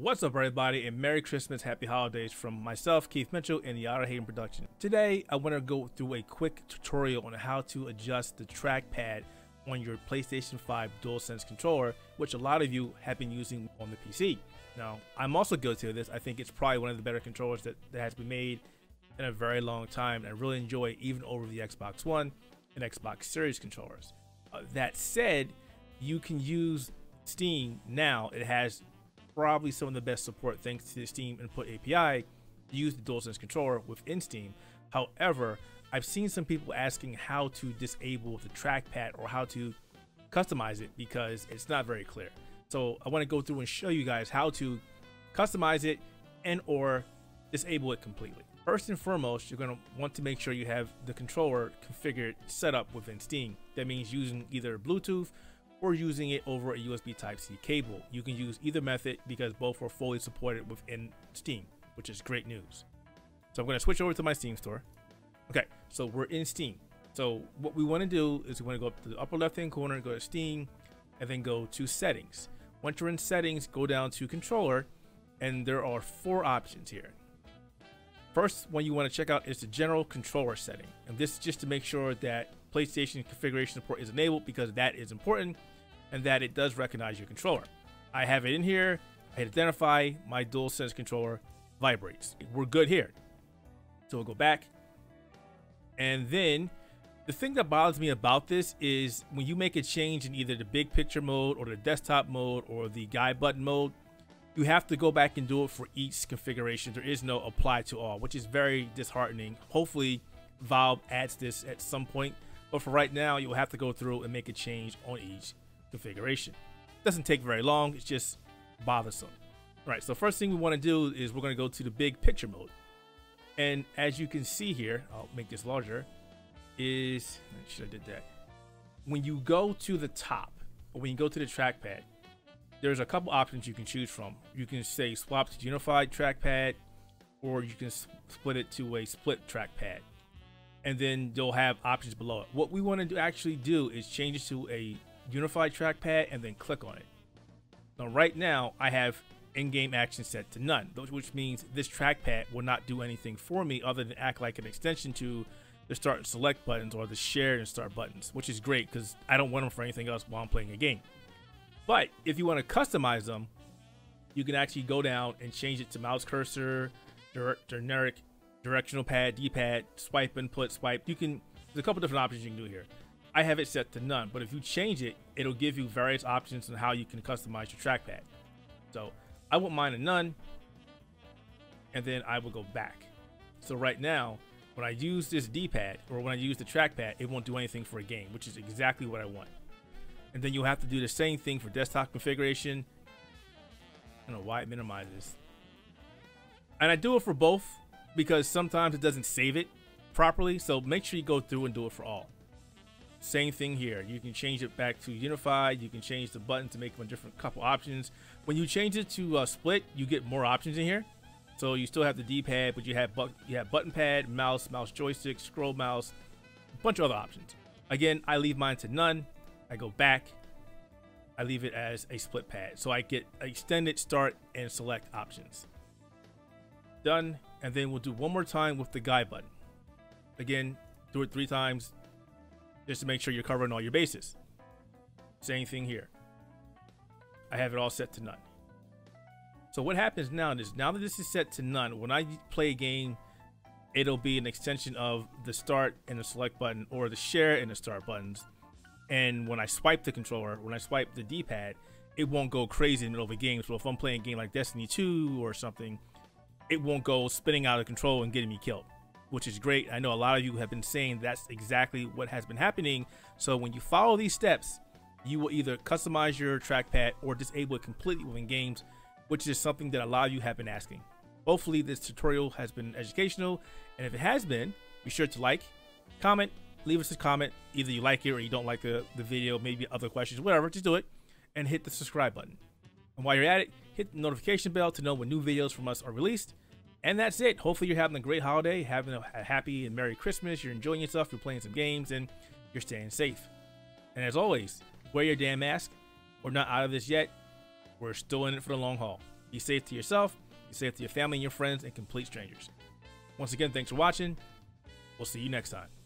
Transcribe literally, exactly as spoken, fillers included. What's up, everybody, and Merry Christmas, Happy Holidays from myself, Keith Mitchell, and The Outerhaven production. Today, I want to go through a quick tutorial on how to adjust the trackpad on your PlayStation five DualSense controller, which a lot of you have been using on the P C. Now, I'm also guilty of this. I think it's probably one of the better controllers that, that has been made in a very long time, and I really enjoy it even over the Xbox One and Xbox Series controllers. Uh, that said, you can use Steam now. It has probably some of the best support thanks to the Steam Input A P I to use the DualSense controller within Steam. However, I've seen some people asking how to disable the trackpad or how to customize it because it's not very clear. So I want to go through and show you guys how to customize it and or disable it completely. First and foremost, you're going to want to make sure you have the controller configured set up within Steam. That means using either Bluetooth or using it over a U S B Type C cable. You can use either method because both are fully supported within Steam, which is great news. So I'm gonna switch over to my Steam store. Okay, so we're in Steam. So what we wanna do is we wanna go up to the upper left-hand corner, go to Steam, and then go to Settings. Once you're in Settings, go down to Controller, and there are four options here. First one you wanna check out is the General Controller setting. And this is just to make sure that PlayStation configuration support is enabled, because that is important and that it does recognize your controller. I have it in here. I hit identify, my DualSense controller vibrates. We're good here. So we'll go back. And then the thing that bothers me about this is when you make a change in either the big picture mode or the desktop mode or the guide button mode, you have to go back and do it for each configuration. There is no apply to all, which is very disheartening. Hopefully Valve adds this at some point. But for right now, you'll have to go through and make a change on each configuration. Doesn't take very long, it's just bothersome. All right, so first thing we wanna do is we're gonna go to the big picture mode. And as you can see here, I'll make this larger, is, I should have did that. When you go to the top, or when you go to the trackpad, there's a couple options you can choose from. You can say swap to unified trackpad, or you can split it to a split trackpad. And then you'll have options below it. What we want to actually do is change it to a unified trackpad and then click on it. Now, right now I have in-game action set to none, which means this trackpad will not do anything for me other than act like an extension to the start and select buttons or the share and start buttons, which is great because I don't want them for anything else while I'm playing a game. But if you want to customize them, you can actually go down and change it to mouse cursor, generic directional pad, D-pad, swipe input, swipe. You can, there's a couple different options you can do here. I have it set to none, but if you change it, it'll give you various options on how you can customize your trackpad. So I want mine to none, and then I will go back. So right now, when I use this D-pad, or when I use the trackpad, it won't do anything for a game, which is exactly what I want. And then you'll have to do the same thing for desktop configuration. I don't know why it minimizes. And I do it for both, because sometimes it doesn't save it properly, so make sure you go through and do it for all. Same thing here, you can change it back to unified, you can change the button to make them a different couple options. When you change it to uh, split, you get more options in here. So you still have the D-pad, but you have, bu you have button pad, mouse, mouse joystick, scroll mouse, a bunch of other options. Again, I leave mine to none, I go back, I leave it as a split pad. So I get extended start and select options. Done. And then we'll do one more time with the guide button. Again, do it three times just to make sure you're covering all your bases. Same thing here. I have it all set to none. So what happens now is, now that this is set to none, when I play a game, it'll be an extension of the start and the select button, or the share and the start buttons. And when I swipe the controller, when I swipe the D-pad, it won't go crazy in the middle of a game. So if I'm playing a game like Destiny two or something, it won't go spinning out of control and getting me killed, which is great. I know a lot of you have been saying that's exactly what has been happening. So when you follow these steps, you will either customize your trackpad or disable it completely within games, which is something that a lot of you have been asking. Hopefully this tutorial has been educational, and if it has been, be sure to like, comment, leave us a comment. Either you like it or you don't like the, the video, maybe other questions, whatever, just do it, and hit the subscribe button. And while you're at it, hit the notification bell to know when new videos from us are released. And that's it. Hopefully you're having a great holiday, having a happy and Merry Christmas. You're enjoying yourself, you're playing some games, and you're staying safe. And as always, wear your damn mask. We're not out of this yet. We're still in it for the long haul. You say it to yourself, you say it to your family and your friends, and complete strangers. Once again, thanks for watching. We'll see you next time.